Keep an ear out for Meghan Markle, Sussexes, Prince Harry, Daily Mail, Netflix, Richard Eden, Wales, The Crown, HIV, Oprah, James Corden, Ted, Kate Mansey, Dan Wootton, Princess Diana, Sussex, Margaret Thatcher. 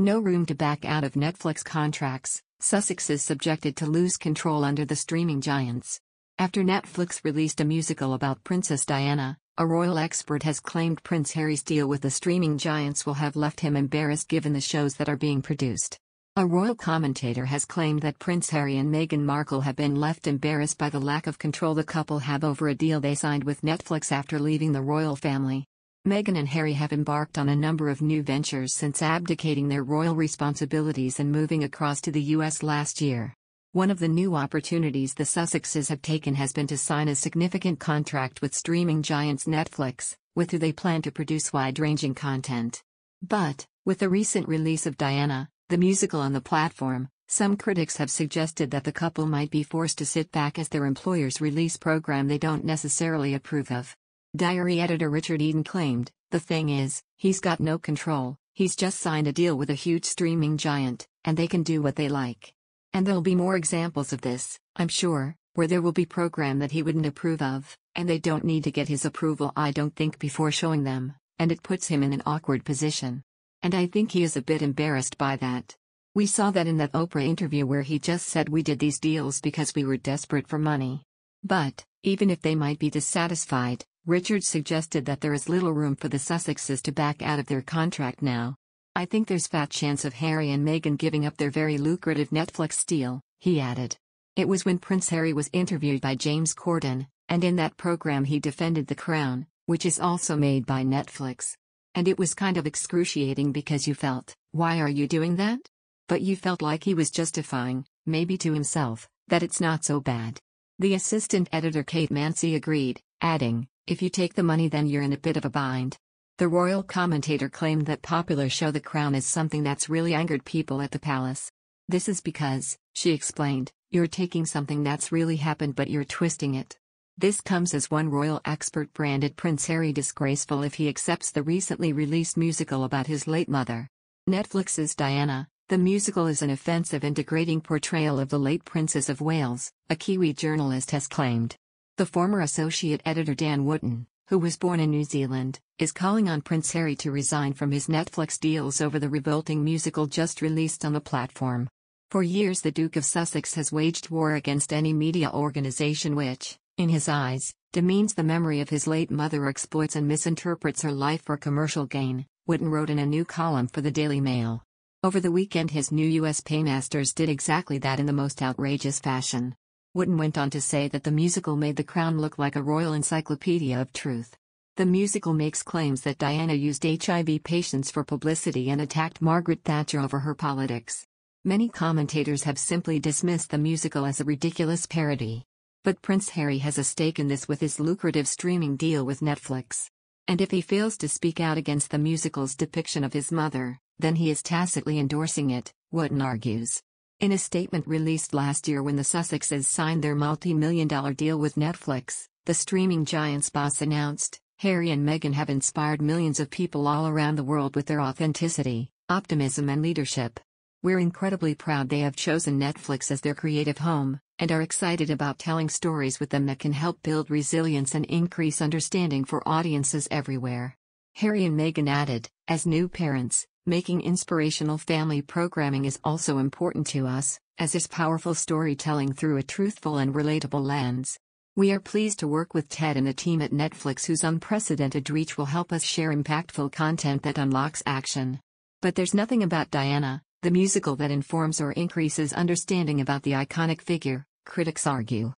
No room to back out of Netflix contracts, Sussex is subjected to lose control under the streaming giants. After Netflix released a musical about Princess Diana, a royal expert has claimed Prince Harry's deal with the streaming giants will have left him embarrassed given the shows that are being produced. A royal commentator has claimed that Prince Harry and Meghan Markle have been left embarrassed by the lack of control the couple have over a deal they signed with Netflix after leaving the royal family. Meghan and Harry have embarked on a number of new ventures since abdicating their royal responsibilities and moving across to the US last year. One of the new opportunities the Sussexes have taken has been to sign a significant contract with streaming giants Netflix, with who they plan to produce wide-ranging content. But, with the recent release of Diana, the musical on the platform, some critics have suggested that the couple might be forced to sit back as their employers release program they don't necessarily approve of. Diary editor Richard Eden claimed, "The thing is, he's got no control, he's just signed a deal with a huge streaming giant, and they can do what they like. And there'll be more examples of this, I'm sure, where there will be program that he wouldn't approve of, and they don't need to get his approval I don't think before showing them, and it puts him in an awkward position. And I think he is a bit embarrassed by that. We saw that in that Oprah interview where he just said we did these deals because we were desperate for money." But, even if they might be dissatisfied, Richard suggested that there is little room for the Sussexes to back out of their contract now. "I think there's fat chance of Harry and Meghan giving up their very lucrative Netflix deal," he added. It was when Prince Harry was interviewed by James Corden, and in that program he defended The Crown, which is also made by Netflix. "And it was kind of excruciating because you felt, why are you doing that? But you felt like he was justifying, maybe to himself, that it's not so bad." The assistant editor Kate Mansey agreed, adding, "If you take the money then you're in a bit of a bind." The royal commentator claimed that popular show The Crown is something that's really angered people at the palace. "This is because," she explained, "you're taking something that's really happened but you're twisting it." This comes as one royal expert branded Prince Harry disgraceful if he accepts the recently released musical about his late mother. Netflix's Diana, the musical is an offensive and degrading portrayal of the late Princess of Wales, a Kiwi journalist has claimed. The former associate editor Dan Wootton, who was born in New Zealand, is calling on Prince Harry to resign from his Netflix deals over the revolting musical just released on the platform. For years the Duke of Sussex has waged war against any media organization which, in his eyes, demeans the memory of his late mother or exploits and misinterprets her life for commercial gain, Wootton wrote in a new column for the Daily Mail. Over the weekend his new U.S. paymasters did exactly that in the most outrageous fashion. Wootton went on to say that the musical made The Crown look like a royal encyclopedia of truth. The musical makes claims that Diana used HIV patients for publicity and attacked Margaret Thatcher over her politics. Many commentators have simply dismissed the musical as a ridiculous parody. But Prince Harry has a stake in this with his lucrative streaming deal with Netflix. And if he fails to speak out against the musical's depiction of his mother, then he is tacitly endorsing it, Wootton argues. In a statement released last year when the Sussexes signed their multi-million-dollar deal with Netflix, the streaming giant's boss announced, "Harry and Meghan have inspired millions of people all around the world with their authenticity, optimism and leadership. We're incredibly proud they have chosen Netflix as their creative home, and are excited about telling stories with them that can help build resilience and increase understanding for audiences everywhere." Harry and Meghan added, "As new parents, making inspirational family programming is also important to us, as is powerful storytelling through a truthful and relatable lens. We are pleased to work with Ted and the team at Netflix whose unprecedented reach will help us share impactful content that unlocks action. But there's nothing about Diana, the musical that informs or increases understanding about the iconic figure," critics argue.